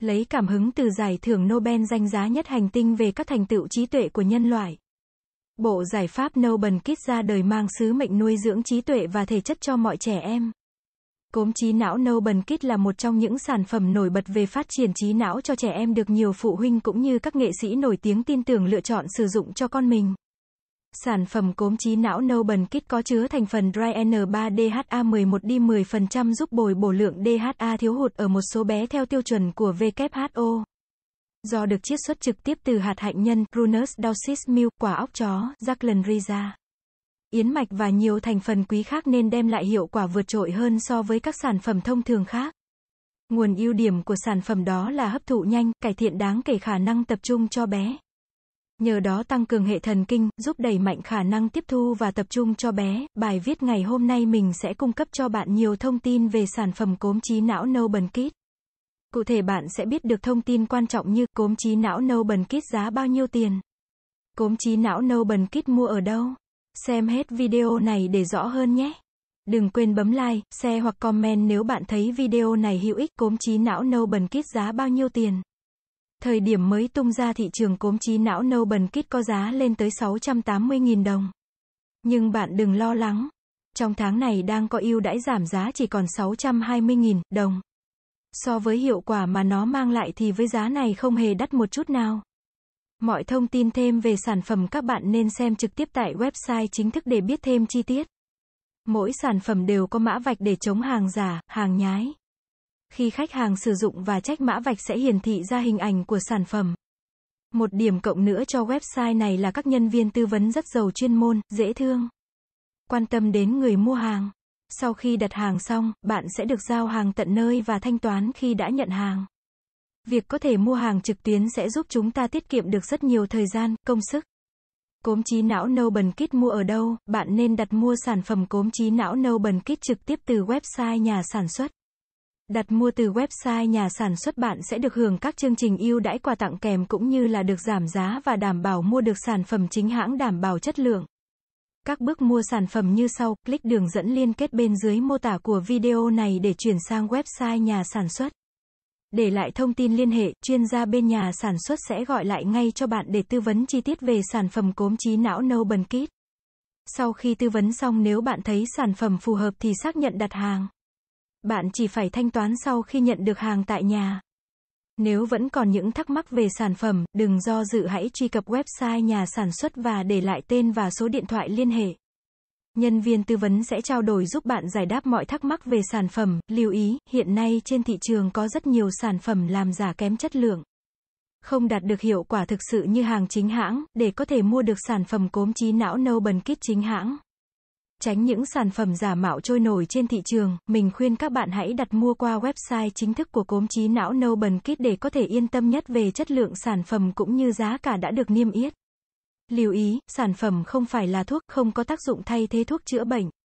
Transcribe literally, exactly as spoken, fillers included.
lấy cảm hứng từ giải thưởng Nobel danh giá nhất hành tinh về các thành tựu trí tuệ của nhân loại. Bộ giải pháp Noben Kid ra đời mang sứ mệnh nuôi dưỡng trí tuệ và thể chất cho mọi trẻ em. Cốm trí não Noben Kid là một trong những sản phẩm nổi bật về phát triển trí não cho trẻ em được nhiều phụ huynh cũng như các nghệ sĩ nổi tiếng tin tưởng lựa chọn sử dụng cho con mình. Sản phẩm cốm trí não Noben Kid có chứa thành phần Dry N ba D H A mười một đi mười phần trăm giúp bồi bổ lượng D H A thiếu hụt ở một số bé theo tiêu chuẩn của W H O. Do được chiết xuất trực tiếp từ hạt hạnh nhân Brunus dalsis, milk, quả óc chó Jacqueline Riza, yến mạch và nhiều thành phần quý khác nên đem lại hiệu quả vượt trội hơn so với các sản phẩm thông thường khác. Nguồn ưu điểm của sản phẩm đó là hấp thụ nhanh, cải thiện đáng kể khả năng tập trung cho bé. Nhờ đó tăng cường hệ thần kinh, giúp đẩy mạnh khả năng tiếp thu và tập trung cho bé. Bài viết ngày hôm nay mình sẽ cung cấp cho bạn nhiều thông tin về sản phẩm cốm trí não Noben Kid. Cụ thể bạn sẽ biết được thông tin quan trọng như cốm trí não Noben Kid giá bao nhiêu tiền, cốm trí não Noben Kid mua ở đâu. Xem hết video này để rõ hơn nhé. Đừng quên bấm like, share hoặc comment nếu bạn thấy video này hữu ích. Cốm trí não Noben Kid giá bao nhiêu tiền? Thời điểm mới tung ra thị trường, cốm trí não Noben Kid có giá lên tới sáu trăm tám mươi nghìn đồng. Nhưng bạn đừng lo lắng. Trong tháng này đang có ưu đãi giảm giá chỉ còn sáu trăm hai mươi nghìn đồng. So với hiệu quả mà nó mang lại thì với giá này không hề đắt một chút nào. Mọi thông tin thêm về sản phẩm các bạn nên xem trực tiếp tại website chính thức để biết thêm chi tiết. Mỗi sản phẩm đều có mã vạch để chống hàng giả, hàng nhái. Khi khách hàng sử dụng và check mã vạch sẽ hiển thị ra hình ảnh của sản phẩm. Một điểm cộng nữa cho website này là các nhân viên tư vấn rất giàu chuyên môn, dễ thương, quan tâm đến người mua hàng. Sau khi đặt hàng xong, bạn sẽ được giao hàng tận nơi và thanh toán khi đã nhận hàng. Việc có thể mua hàng trực tuyến sẽ giúp chúng ta tiết kiệm được rất nhiều thời gian, công sức. Cốm trí não Noben Kid mua ở đâu? Bạn nên đặt mua sản phẩm cốm trí não Noben Kid trực tiếp từ website nhà sản xuất. Đặt mua từ website nhà sản xuất bạn sẽ được hưởng các chương trình ưu đãi, quà tặng kèm cũng như là được giảm giá và đảm bảo mua được sản phẩm chính hãng, đảm bảo chất lượng. Các bước mua sản phẩm như sau, click đường dẫn liên kết bên dưới mô tả của video này để chuyển sang website nhà sản xuất. Để lại thông tin liên hệ, chuyên gia bên nhà sản xuất sẽ gọi lại ngay cho bạn để tư vấn chi tiết về sản phẩm cốm trí não Noben Kid. Sau khi tư vấn xong, nếu bạn thấy sản phẩm phù hợp thì xác nhận đặt hàng. Bạn chỉ phải thanh toán sau khi nhận được hàng tại nhà. Nếu vẫn còn những thắc mắc về sản phẩm, đừng do dự, hãy truy cập website nhà sản xuất và để lại tên và số điện thoại liên hệ. Nhân viên tư vấn sẽ trao đổi giúp bạn giải đáp mọi thắc mắc về sản phẩm. Lưu ý, hiện nay trên thị trường có rất nhiều sản phẩm làm giả, kém chất lượng, không đạt được hiệu quả thực sự như hàng chính hãng. Để có thể mua được sản phẩm cốm trí não Noben Kid chính hãng, tránh những sản phẩm giả mạo trôi nổi trên thị trường, mình khuyên các bạn hãy đặt mua qua website chính thức của cốm trí não Noben Kid để có thể yên tâm nhất về chất lượng sản phẩm cũng như giá cả đã được niêm yết. Lưu ý, sản phẩm không phải là thuốc, không có tác dụng thay thế thuốc chữa bệnh.